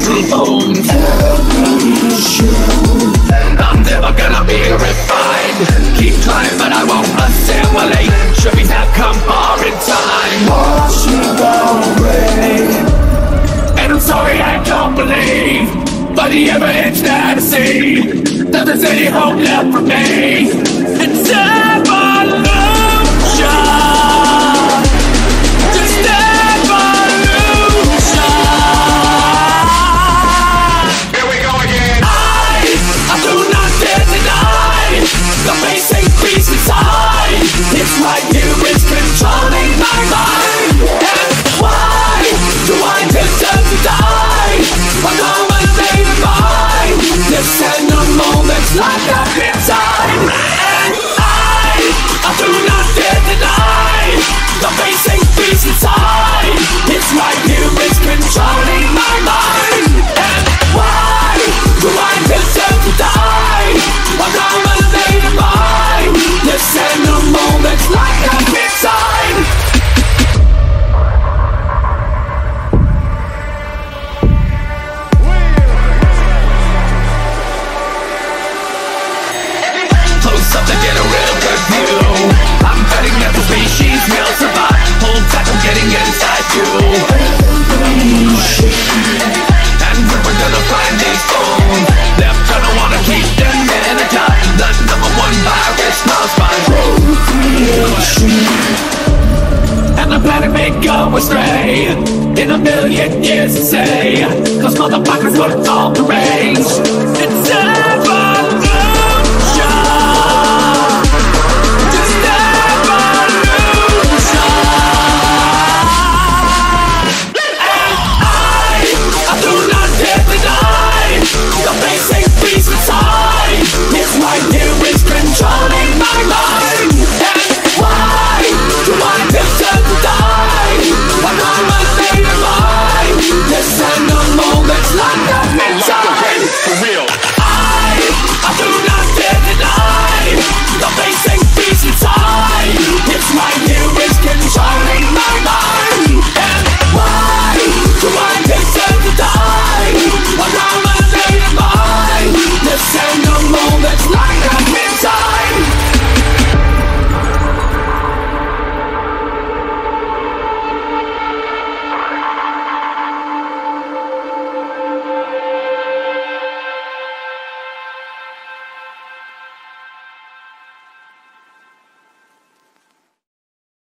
battle bones. And I'm never gonna be refined. Keep trying, but I won't assimilate. Should we have come far in time? Washing away. And I'm sorry I don't believe, by the ever itch that I see, that there's any hope left for me. It's like that inside, and I do not dare deny the basic peace inside. It's right here, it's controlling my mind. And why do I deserve to die? I'm not a state of mind. This and the moment's like that inside. I'm betting every species will survive. Hold back, I'm getting inside you. And where we're gonna find these bones? They're gonna wanna keep them in a time. The #1 virus smells by and the planet may go astray in a million years to say, 'cause motherfuckers were all deranged.